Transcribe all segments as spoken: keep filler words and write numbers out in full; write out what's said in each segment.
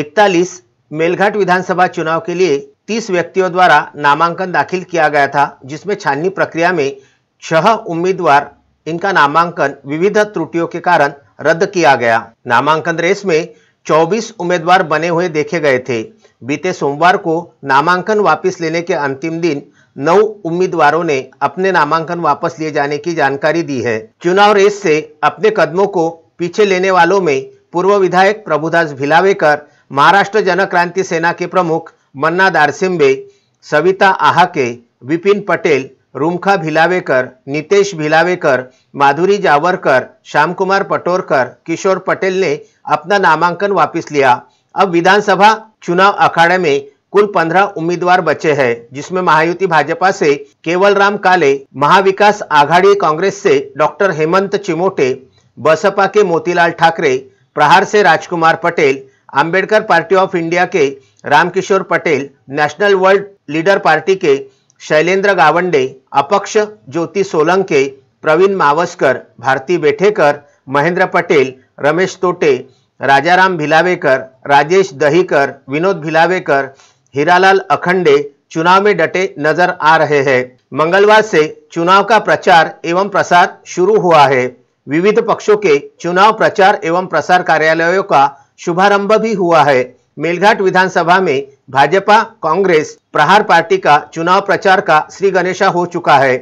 इकतालीस मेलघाट विधानसभा चुनाव के लिए तीस व्यक्तियों द्वारा नामांकन दाखिल किया गया था, जिसमें छाननी प्रक्रिया में छह उम्मीदवार इनका नामांकन विविध त्रुटियों के कारण रद्द किया गया। नामांकन रेस में चौबीस उम्मीदवार बने हुए देखे गए थे। बीते सोमवार को नामांकन वापस लेने के अंतिम दिन नौ उम्मीदवारों ने अपने नामांकन वापस लिए जाने की जानकारी दी है। चुनाव रेस से अपने कदमों को पीछे लेने वालों में पूर्व विधायक प्रभुदास भिलावेकर, महाराष्ट्र जनक्रांति सेना के प्रमुख मन्ना दारसिम्बे, सविता आहाके, विपिन पटेल, रूमखा भिलावेकर, नितेश भिलावेकर, माधुरी जावरकर, श्यामकुमार पटोरकर, किशोर पटेल ने अपना नामांकन वापस लिया। अब विधानसभा चुनाव अखाड़े में कुल पंद्रह उम्मीदवार बचे हैं, जिसमें महायुति भाजपा से केवलराम काले, महाविकास आघाड़ी कांग्रेस से डॉक्टर हेमंत चिमोटे, बसपा के मोतीलाल ठाकरे, प्रहार से Rajkumar Patel, Ambedkar party of India के Ramkishore Patel, national world leader party के शैलेंद्र गावंडे, अपक्ष ज्योति सोलंके, प्रवीण मावस्कर, भारती बेठेकर, महेंद्र पटेल, रमेश तोटे, राजाराम भिलावेकर, राजेश दहीकर, विनोद भिलावेकर, हीरालाल अखंडे चुनाव में डटे नजर आ रहे हैं। मंगलवार से चुनाव का प्रचार एवं प्रसार शुरू हुआ है। विविध पक्षों के चुनाव प्रचार एवं प्रसार कार्यालयों का शुभारंभ भी हुआ है। मेलघाट विधानसभा में भाजपा, कांग्रेस, प्रहार पार्टी का चुनाव प्रचार का श्री गणेशा हो चुका है।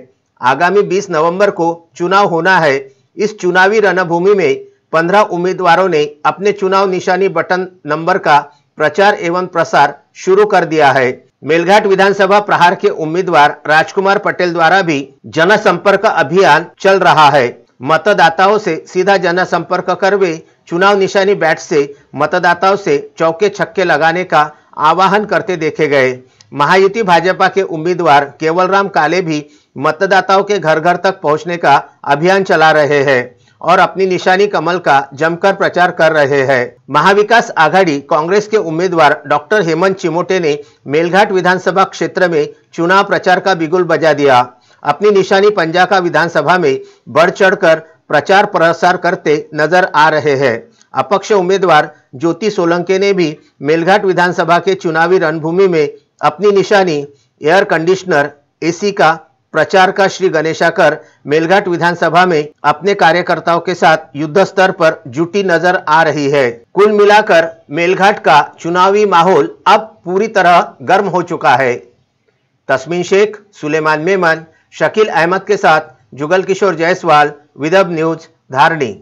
आगामी बीस नवंबर को चुनाव होना है। इस चुनावी रणभूमि में पंद्रह उम्मीदवारों ने अपने चुनाव निशानी बटन नंबर का प्रचार एवं प्रसार शुरू कर दिया है। मेलघाट विधानसभा प्रहार के उम्मीदवार राजकुमार पटेल द्वारा भी जनसंपर्क अभियान चल रहा है। मतदाताओं से सीधा जनसंपर्क कर वे चुनाव निशानी बैट से मतदाताओं से चौके छक्के लगाने का आह्वान करते देखे गए। महायुति भाजपा के उम्मीदवार केवलराम काले भी मतदाताओं के घर घर तक पहुंचने का अभियान चला रहे हैं और अपनी निशानी कमल का जमकर प्रचार कर रहे हैं। महाविकास आघाड़ी कांग्रेस के उम्मीदवार डॉक्टर हेमंत चिमोटे ने मेलघाट विधानसभा क्षेत्र में चुनाव प्रचार का बिगुल बजा दिया। अपनी निशानी पंजा का विधानसभा में बढ़ चढ़कर प्रचार प्रसार करते नजर आ रहे हैं। अपक्ष उम्मीदवार ज्योति सोलंके ने भी मेलघाट विधानसभा के चुनावी रणभूमि में अपनी निशानी एयर कंडीशनर एसी का प्रचार का श्री गणेशा कर मेलघाट विधानसभा में अपने कार्यकर्ताओं के साथ युद्ध स्तर पर जुटी नजर आ रही है। कुल मिलाकर मेलघाट का चुनावी माहौल अब पूरी तरह गर्म हो चुका है। तस्मीन शेख, सुलेमान मेमन, शकील अहमद के साथ जुगल किशोर जायसवाल, विदर्भ न्यूज़, धारणी।